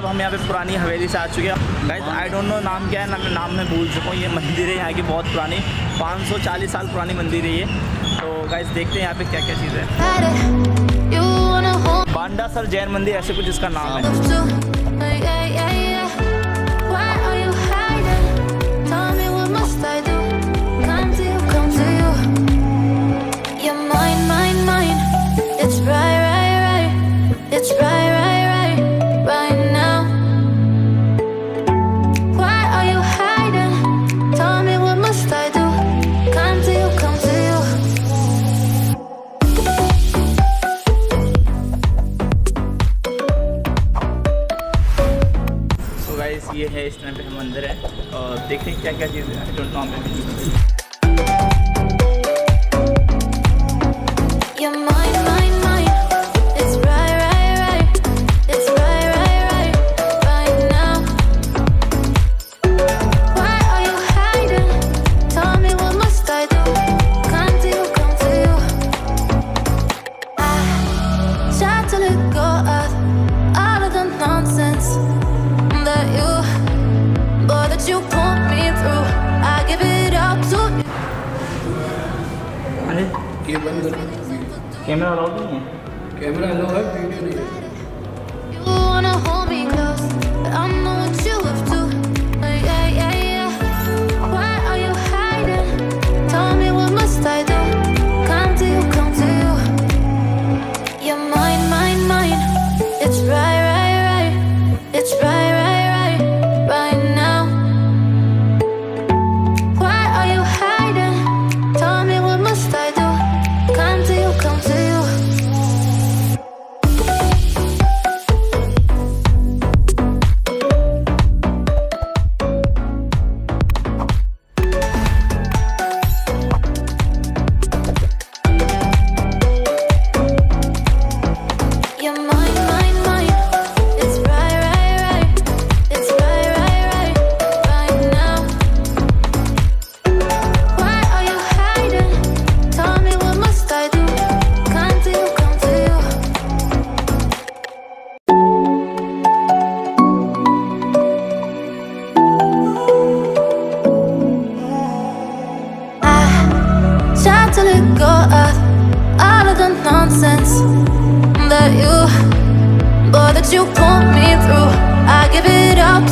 अब हम यहाँ पे पुरानी हवेली से आ चुके हैं गाइस। आई डोंट नो नाम क्या है, नाम मैं भूल चुका हूँ। ये मंदिर है यहाँ की बहुत पुरानी, 540 साल पुरानी मंदिर है ये। तो गाइस देखते हैं यहाँ पे क्या क्या चीज़ है। बांडासर जैन मंदिर ऐसे कुछ इसका नाम है। ये है, इस टाइम पे हम अंदर है और देखते हैं क्या क्या चीज़ है। कैमरा अलाउड नहीं है, कैमरा अलाउड है, वीडियो नहीं है। You, but that you pull me through. I give it up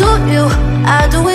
to you. I do it.